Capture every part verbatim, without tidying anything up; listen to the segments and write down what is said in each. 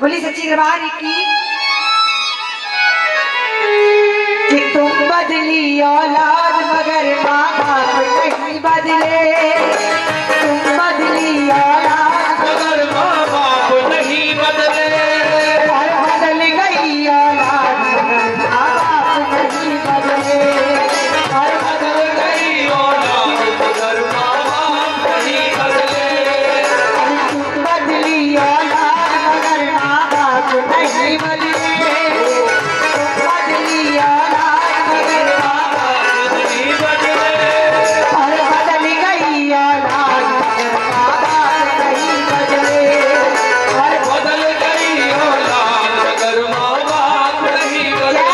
बोली सच्ची दरबारी की तुम बदली औलाद मगर बाबा कोई नहीं बदले, तुम बदली औलाद मगर बाबा को नहीं बदले, बदल गई औलाद मगर बाबा को नहीं बदले, बदल गई औलाद मगर बाबा नहीं बदले, तुम बदली औलाद मगर बाबा को नहीं बदले, बदली औलाद मगर बाबा को नहीं बदले, बदल गई औलाद मगर बाबा को नहीं बदले, बदल गई औलाद मगर माँ बाप नहीं बदले।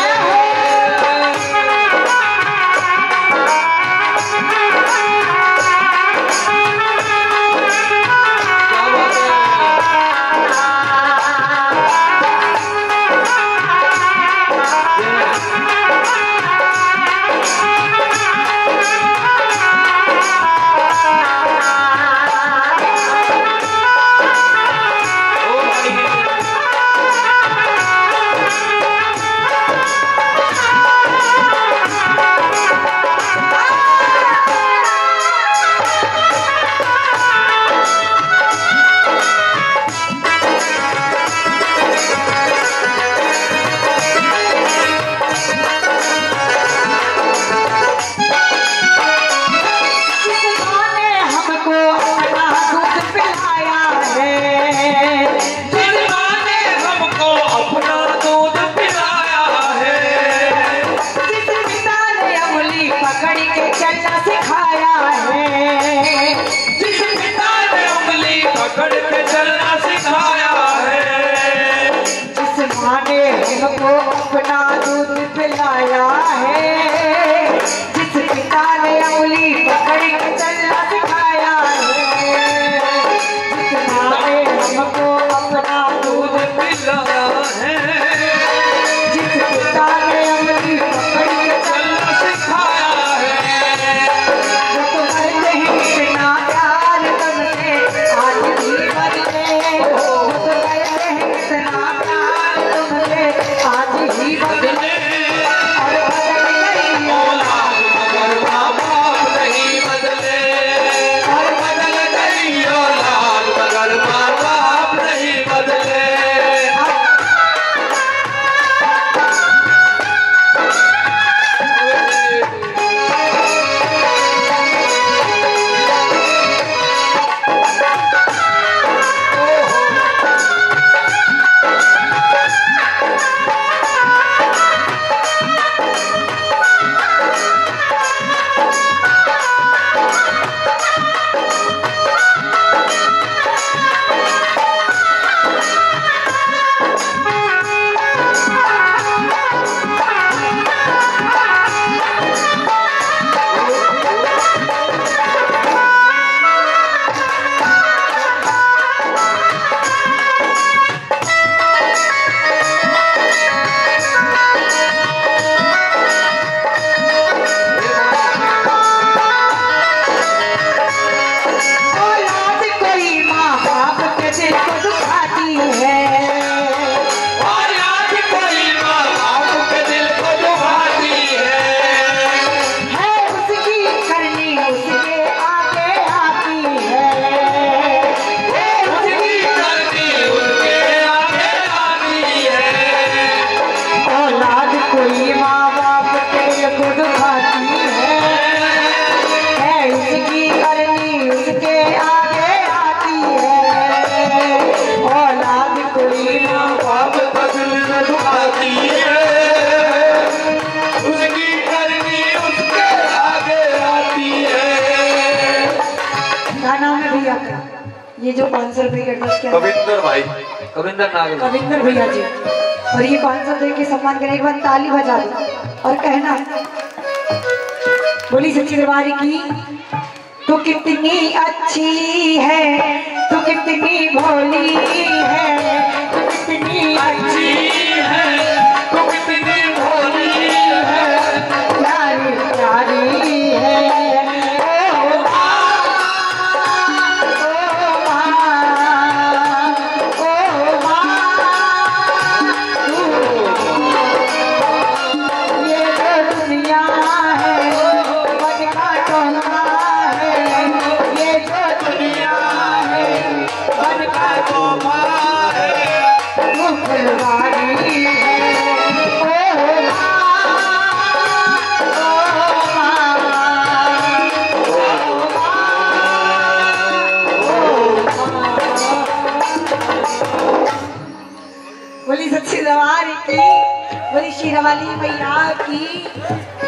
हमको अपना दूध पिलाया है, जिस पिता ने उंगली पकड़ के चलना सिखाया है, जिस माँ ने हमको अपना दूध पिलाया है, जिस पिता ने उंगली पकड़ के चलना सिखाया है, वो तो मरते ही इतना प्यार तुमसे आज भी बदले, वो तो मरते ही इतना प्यार तुमसे आज ही बदले। ये जो पाँच सौ रुपए का ड्रेस क्या है? कविंदर भाई, कविंदर नागर, कविंदर भैया जी। और ये पाँच सौ देके सम्मान करने के बाद ताली बजा और कहना बोली सच्ची दरबारी की तू कितनी अच्छी है, तू कितनी भोली है, तू कितनी अच्छी है, तू कितनी भोली है, प्यारी प्यारी है। Oh, my. बोली सच्ची दवारी की बोली शीरा वाली भैया की।